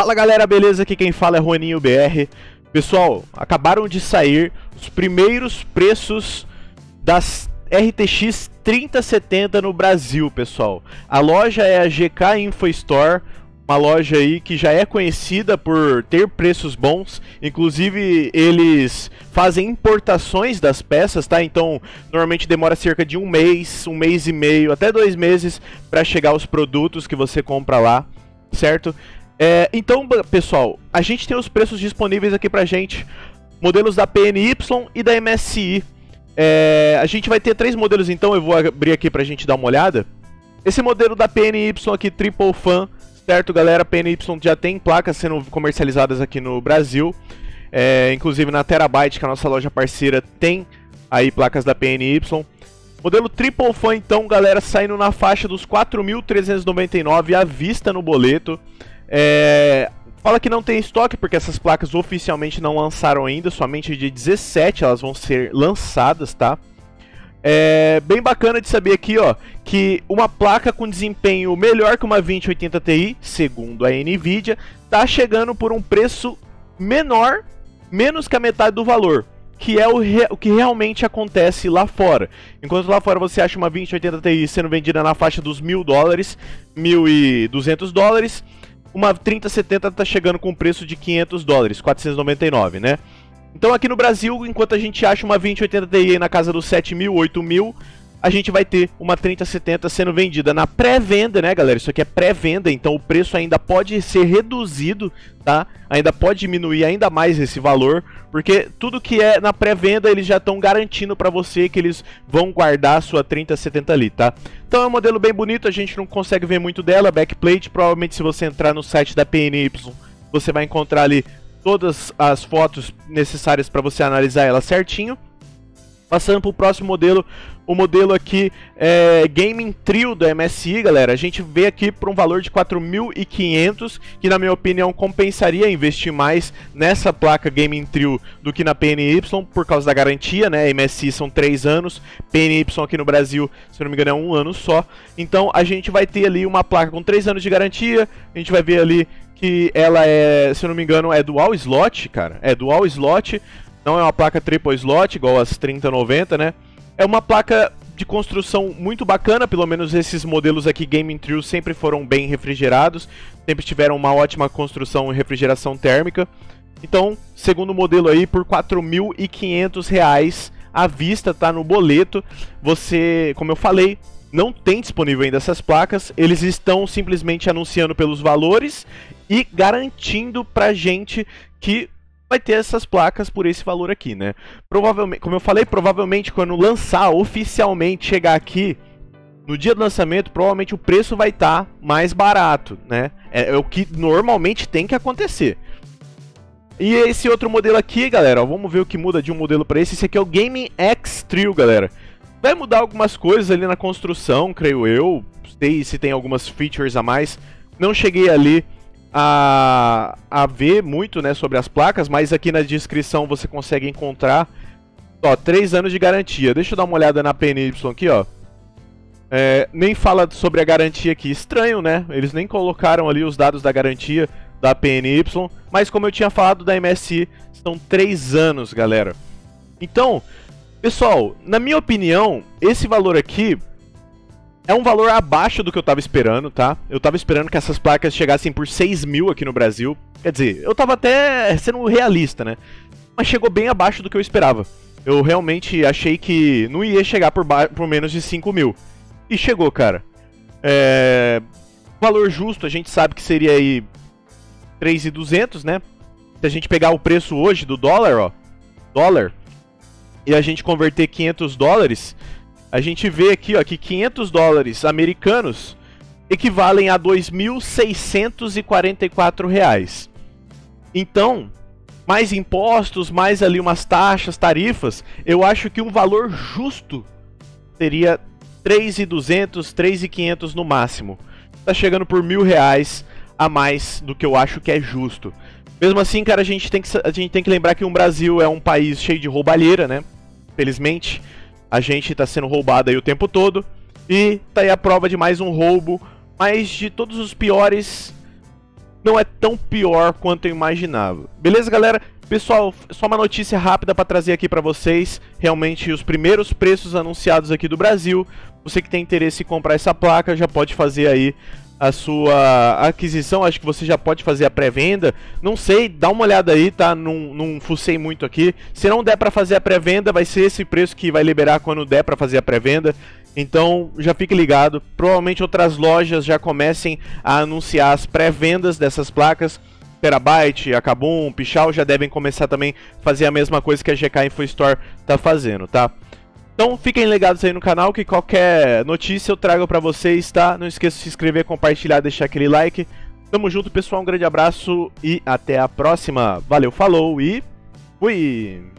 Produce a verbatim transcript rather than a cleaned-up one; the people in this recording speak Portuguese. Fala galera, beleza? Aqui quem fala é Ruaninho B R. Pessoal, acabaram de sair os primeiros preços das R T X trinta setenta no Brasil, pessoal. A loja é a G K Info Store, uma loja aí que já é conhecida por ter preços bons. Inclusive, eles fazem importações das peças, tá? Então, normalmente demora cerca de um mês, um mês e meio, até dois meses para chegar os produtos que você compra lá, certo? É, então, pessoal, a gente tem os preços disponíveis aqui pra gente, modelos da P N Y e da M S I. É, a gente vai ter três modelos, então eu vou abrir aqui pra gente dar uma olhada. Esse modelo da P N Y aqui, Triple Fan, certo, galera? P N Y já tem placas sendo comercializadas aqui no Brasil. É, inclusive na Terabyte, que é a nossa loja parceira, tem aí placas da P N Y. Modelo Triple Fan, então, galera, saindo na faixa dos quatro mil trezentos e noventa e nove à vista no boleto. É, fala que não tem estoque porque essas placas oficialmente não lançaram ainda, somente dia dezessete elas vão ser lançadas, tá? É bem bacana de saber aqui, ó, que uma placa com desempenho melhor que uma vinte e oitenta Ti, segundo a NVIDIA, tá chegando por um preço menor, menos que a metade do valor, que é o, re o que realmente acontece lá fora. Enquanto lá fora você acha uma vinte e oitenta Ti sendo vendida na faixa dos mil dólares, mil e duzentos dólares, uma trinta setenta tá chegando com um preço de quinhentos dólares, quatrocentos e noventa e nove, né? Então aqui no Brasil, enquanto a gente acha uma vinte e oitenta Ti na casa dos sete mil, oito mil, a gente vai ter uma trinta setenta sendo vendida na pré-venda, né, galera? Isso aqui é pré-venda, então o preço ainda pode ser reduzido, tá? Ainda pode diminuir ainda mais esse valor, porque tudo que é na pré-venda eles já estão garantindo pra você que eles vão guardar a sua trinta setenta ali, tá? Então é um modelo bem bonito, a gente não consegue ver muito dela, backplate, provavelmente se você entrar no site da P N Y, você vai encontrar ali todas as fotos necessárias pra você analisar ela certinho. Passando pro próximo modelo, o modelo aqui é Gaming Trio da M S I, galera. A gente vê aqui por um valor de quatro mil e quinhentos, que na minha opinião compensaria investir mais nessa placa Gaming Trio do que na P N Y, por causa da garantia, né? M S I são três anos, P N Y aqui no Brasil, se não me engano, é um ano só. Então a gente vai ter ali uma placa com três anos de garantia, a gente vai ver ali que ela é, se não me engano, é dual slot, cara. É dual slot. Não é uma placa triple slot, igual as trinta noventa, né? É uma placa de construção muito bacana, pelo menos esses modelos aqui Gaming Trio sempre foram bem refrigerados, sempre tiveram uma ótima construção e refrigeração térmica. Então, segundo modelo aí, por quatro mil e quinhentos reais à vista, tá no boleto. Você, como eu falei, não tem disponível ainda essas placas, eles estão simplesmente anunciando pelos valores e garantindo pra gente que vai ter essas placas por esse valor aqui, né? Provavelmente, como eu falei, provavelmente quando lançar oficialmente, chegar aqui no dia do lançamento, provavelmente o preço vai estar tá mais barato, né? É, é o que normalmente tem que acontecer. E esse outro modelo aqui, galera, ó, vamos ver o que muda de um modelo para esse. Esse aqui é o Gaming X Trio, galera. Vai mudar algumas coisas ali na construção, creio eu. Sei se tem algumas features a mais. Não cheguei ali A, a ver muito, né, sobre as placas, mas aqui na descrição você consegue encontrar, ó, três anos de garantia. Deixa eu dar uma olhada na P N Y aqui, ó. É, nem fala sobre a garantia aqui, estranho, né? Eles nem colocaram ali os dados da garantia da P N Y, mas como eu tinha falado da M S I, são três anos, galera. Então, pessoal, na minha opinião, esse valor aqui é um valor abaixo do que eu tava esperando, tá? Eu tava esperando que essas placas chegassem por seis mil aqui no Brasil. Quer dizer, eu tava até sendo realista, né? Mas chegou bem abaixo do que eu esperava. Eu realmente achei que não ia chegar por, por menos de cinco mil. E chegou, cara. É... Valor justo, a gente sabe que seria aí três mil e duzentos, né? Se a gente pegar o preço hoje do dólar, ó. Dólar. E a gente converter quinhentos dólares... A gente vê aqui, ó, que quinhentos dólares americanos equivalem a dois mil seiscentos e quarenta e quatro reais. Então, mais impostos, mais ali umas taxas, tarifas, eu acho que um valor justo seria três mil e duzentos, três mil e quinhentos no máximo. Tá chegando por mil reais a mais do que eu acho que é justo. Mesmo assim, cara, a gente tem que, a gente tem que lembrar que o Brasil é um país cheio de roubalheira, né? Felizmente. A gente tá sendo roubado aí o tempo todo. E tá aí a prova de mais um roubo, mas de todos os piores não é tão pior quanto eu imaginava. Beleza, galera? Pessoal, só uma notícia rápida para trazer aqui para vocês, realmente os primeiros preços anunciados aqui do Brasil. Você que tem interesse em comprar essa placa já pode fazer aí a sua aquisição, acho que você já pode fazer a pré-venda, não sei, dá uma olhada aí, tá? Não, não fucei muito aqui. Se não der para fazer a pré-venda, vai ser esse preço que vai liberar quando der para fazer a pré-venda. Então já fique ligado, provavelmente outras lojas já comecem a anunciar as pré-vendas dessas placas. Terabyte, Acabum, Pichau já devem começar também a fazer a mesma coisa que a G K Info Store tá fazendo, tá? Então fiquem ligados aí no canal que qualquer notícia eu trago pra vocês, tá? Não esqueça de se inscrever, compartilhar, deixar aquele like. Tamo junto, pessoal, um grande abraço e até a próxima. Valeu, falou e fui!